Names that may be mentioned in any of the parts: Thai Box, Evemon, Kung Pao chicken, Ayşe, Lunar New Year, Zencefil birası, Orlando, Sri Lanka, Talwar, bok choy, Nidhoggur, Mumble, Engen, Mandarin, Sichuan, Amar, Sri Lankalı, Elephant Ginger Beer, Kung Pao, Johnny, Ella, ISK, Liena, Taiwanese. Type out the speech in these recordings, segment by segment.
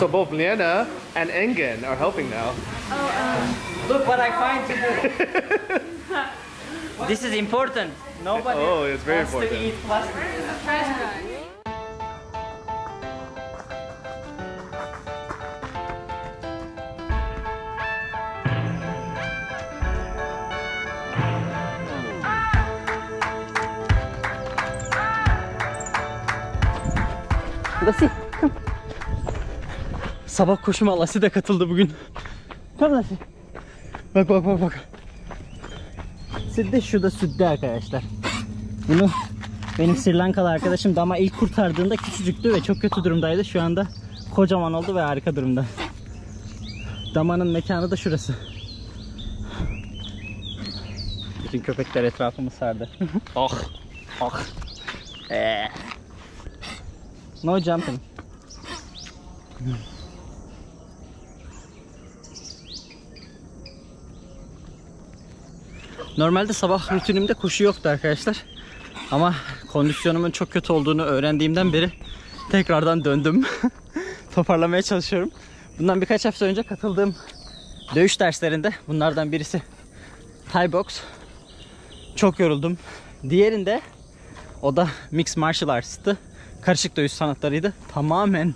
So both Liena and Engen are helping now. Oh, look what I find to do. This is important. Nobody it's very important to eat plastic. Lasi, come. Sabah koşuma Lasi de katıldı bugün. Come Lasi. Bak bak bak bak. Südde şurada südde arkadaşlar. Bunu benim Sri Lankalı arkadaşım da ama ilk kurtardığında küçücüktü ve çok kötü durumdaydı. Şu anda kocaman oldu ve harika durumda. Damanın mekanı da şurası. Bütün köpekler etrafımı sardı. Oh, oh. No jumping. Normalde sabah rutinimde koşu yoktu arkadaşlar. Ama kondisyonumun çok kötü olduğunu öğrendiğimden beri tekrardan döndüm. Toparlamaya çalışıyorum. Bundan birkaç hafta önce katıldığım dövüş derslerinde bunlardan birisi Thai Box. Çok yoruldum. Diğerinde o da Mixed Martial Arts'tı. Karışık dövüş sanatlarıydı. Tamamen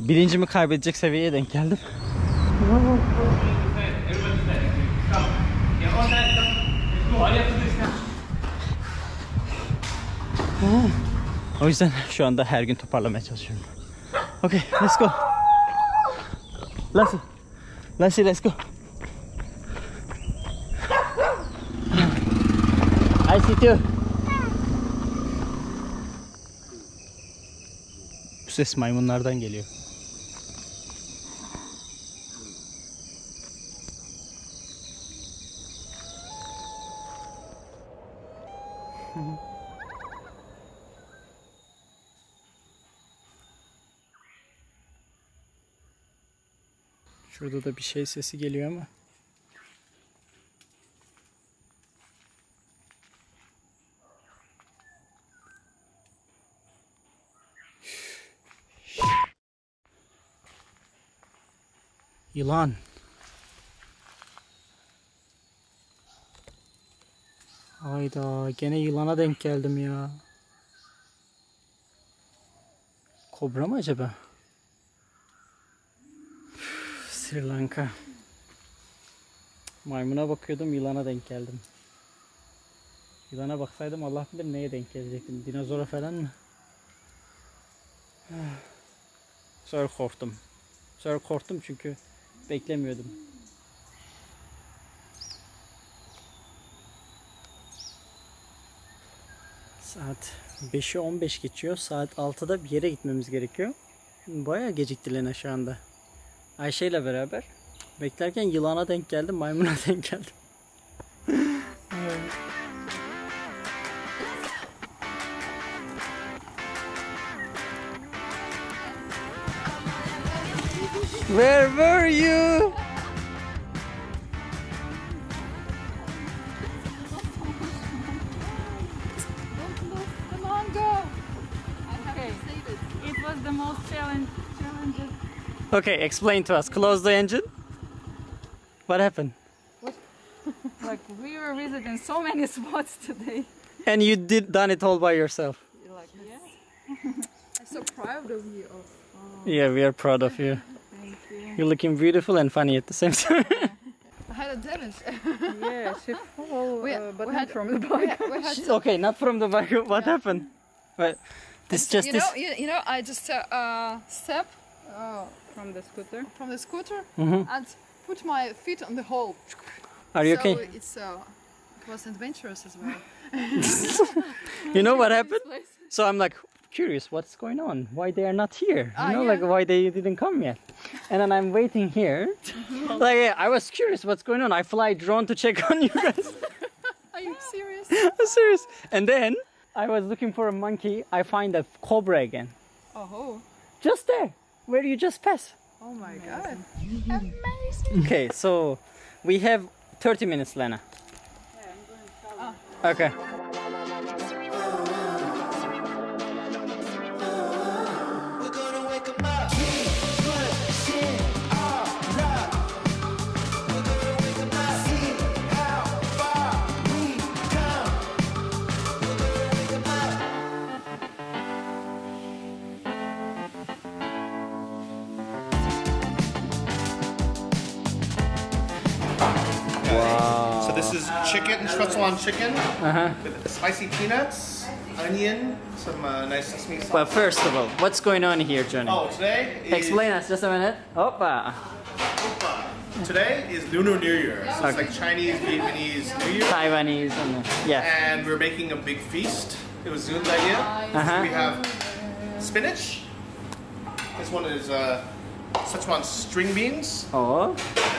bilincimi kaybedecek seviyeye denk geldim. O yüzden şu anda her gün toparlamaya çalışıyorum. Okay, let's go. Lassie, let's go. I see you. Bu ses maymunlardan geliyor. Şurada da bir şey sesi geliyor ama. Yılan. Hayda, gene yılana denk geldim ya. Kobra mı acaba? Üf, Sri Lanka. Maymuna bakıyordum, yılana denk geldim. Yılana baksaydım Allah bilir neye denk gelecektim. Dinozora falan mı? Sonra korktum. Çünkü beklemiyordum. Saat 5'e 15 geçiyor. Saat 6'da bir yere gitmemiz gerekiyor. Şimdi bayağı gecikti Liena şu anda. Ayşe ile beraber beklerken yılana denk geldim, maymuna denk geldim. Where were you? Come on, go! Okay, it was the most challenging. Okay, explain to us. Close the engine. What happened? What? Like we were visiting so many spots today. And you done it all by yourself. You're like, yeah. I'm so proud of you. Oh. Yeah, we are proud of you. You're looking beautiful and funny at the same time. I had a damage. Yeah, she fell, but we had from the bike. Okay, not from the bike. What happened? But this just I just stepped from the scooter. And put my feet on the hole. Are you okay? It was adventurous as well. You know what happened? So I'm like, curious what's going on, why they are not here, like why they didn't come yet, and then I'm waiting here. Like, yeah, I was curious what's going on. I fly drone to check on you guys. Are you serious? I'm serious. And then I was looking for a monkey. I find a cobra again. Oh, just there where you just pass. Oh my god, amazing. Okay, so we have 30 minutes, Liena. Yeah, I'm going to okay. This is chicken, schnitzel on chicken, spicy peanuts, onion, some nice sesame sauce. Well, first of all, what's going on here, Johnny? Oh, today is... Explain us just a minute. Opa! Opa! Today is Lunar New Year. So it's like Chinese, Vietnamese, New Year. Taiwanese, yeah. And we're making a big feast. It was Zun's idea. So we have spinach. This one is... Sichuan string beans. Oh. And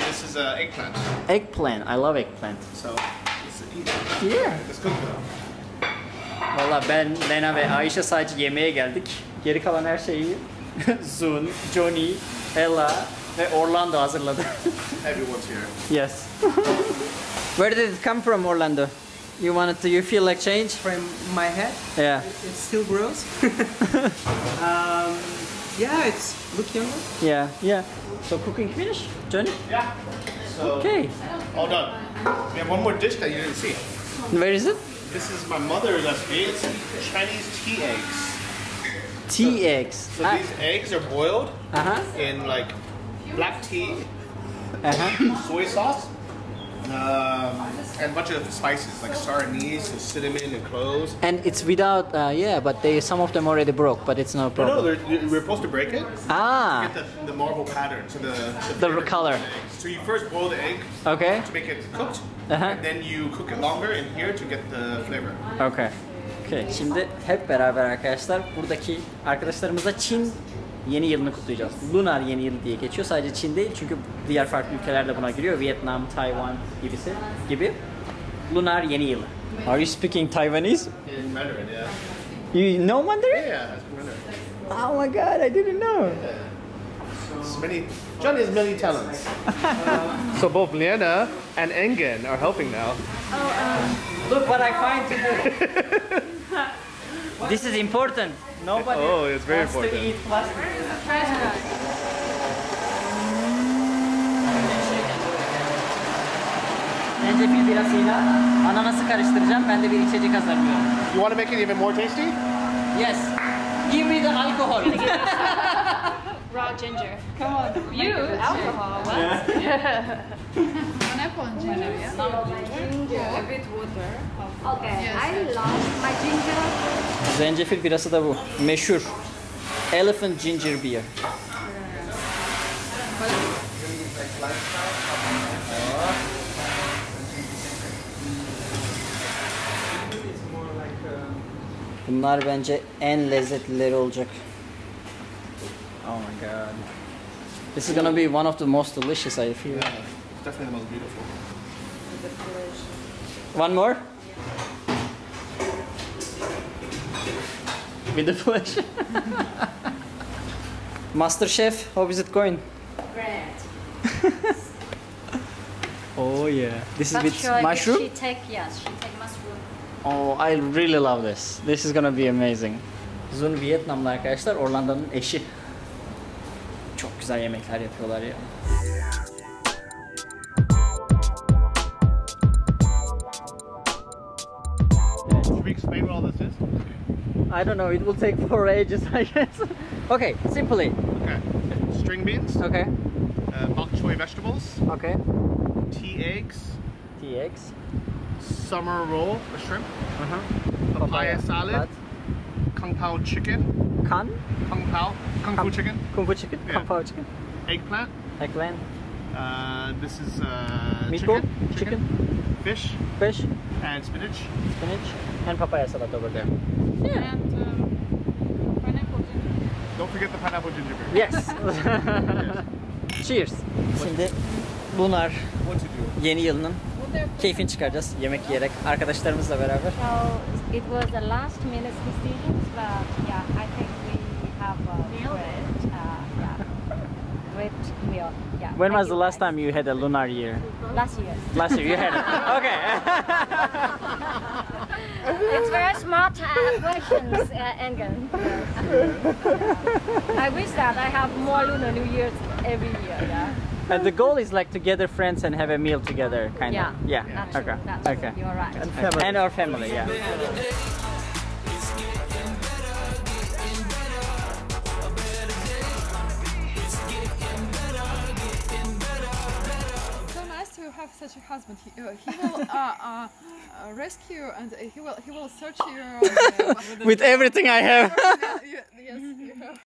this is eggplant. Eggplant. I love eggplant. So, let's eat it. Yeah. Let's cook it. Valla ben, Liena ve Ayşe sadece yemeğe geldik. Geri kalan her şeyi Zun, Johnny, Ella ve Orlando hazırladı. Everyone's here. Yes. Where did it come from, Orlando? You wanted to, you feel like change? From my head? Yeah. It still grows. Yeah, it's look younger. Yeah, yeah. So cooking finished, Johnny? Yeah. So okay. All done. We have one more dish that you didn't see. Where is it? This is my mother's recipe. It's Chinese tea eggs. Tea eggs. So these eggs are boiled in like black tea, soy sauce, and a bunch of spices like star anise and cinnamon and cloves. And it's without, yeah, but they, some of them already broke, but it's no problem. No, we're supposed to break it. Ah. To get the marble pattern, so the color. So you first boil the egg to make it cooked, and then you cook it longer in here to get the flavor. Okay. Okay. Şimdi hep beraber arkadaşlar buradaki arkadaşlarımızla Çin Yeni yılını kutlayacağız. Lunar Yeni Yıl diye geçiyor. Sadece Çin değil çünkü diğer farklı ülkeler de buna giriyor. Vietnam, Taiwan gibisi gibi. Lunar Yeni Yılı. Are you speaking Taiwanese? In Mandarin, yeah. You know Mandarin? Yeah, Mandarin. Oh my God, I didn't know. Yeah. So many, John has many talents. So both Liena and Engen are helping now. Oh, look what I find to do. This is important. Nobody it's very important to eat plastic. Zencefil birasıyla ananası karıştıracağım. Ben de bir içecek hazırlıyorum. You want to make it even more tasty? Yes. Give me the alcohol. Raw ginger. Come on. You alcohol? What? Yeah. Ginger, yeah? Some ginger, a bit water. Okay, yes. I love my ginger. Zencefil birası da bu. Meşhur. Elephant Ginger Beer. Bunlar bence en lezzetlileri olacak. Oh my God. This is gonna be one of the most delicious I feel. Yeah. Definitely the most beautiful. One more? Yeah. With the flesh. Master Chef, how is it going? Great. Oh yeah. This is with mushroom? She take mushroom. Oh, I really love this. This is gonna be amazing. Zun Vietnamlı arkadaşlar, Orlando'nun eşi. Çok güzel yemekler yapıyorlar ya. Explain what all this is? I don't know, it will take 4 ages, I guess. Okay, simply. Okay. String beans. Okay. Bok choy vegetables. Okay. Tea eggs. Tea eggs. Summer roll for shrimp. Papaya salad. Kung Pao chicken. Kung Pao. Kung Fu chicken. Kung Fu chicken. Yeah. Kung Pao chicken. Eggplant. Eggplant. This is meatball. Chicken. Fish. And spinach. And papaya salad over there. Yeah. And pineapple ginger beer. Don't forget the pineapple ginger beer. Yes. Yes. Cheers. Şimdi Lunar Yeni Yılının keyfini çıkaracağız yemek yiyerek arkadaşlarımızla beraber. So it was the last minute decision, but yeah, I think we have a great meal. Yeah. When was the last time you had a lunar year? Last year. Last year you had it. Okay. It's very smart questions, Engen. I wish that I have more Lunar New Years every year. Yeah. And the goal is like to gather friends and have a meal together, kind of. Yeah. Yeah. That's okay. True. That's okay. You're right. And, family. And our family. Yeah. So nice to you have such a husband, he will rescue and he will search you with everything I have. Yes, you have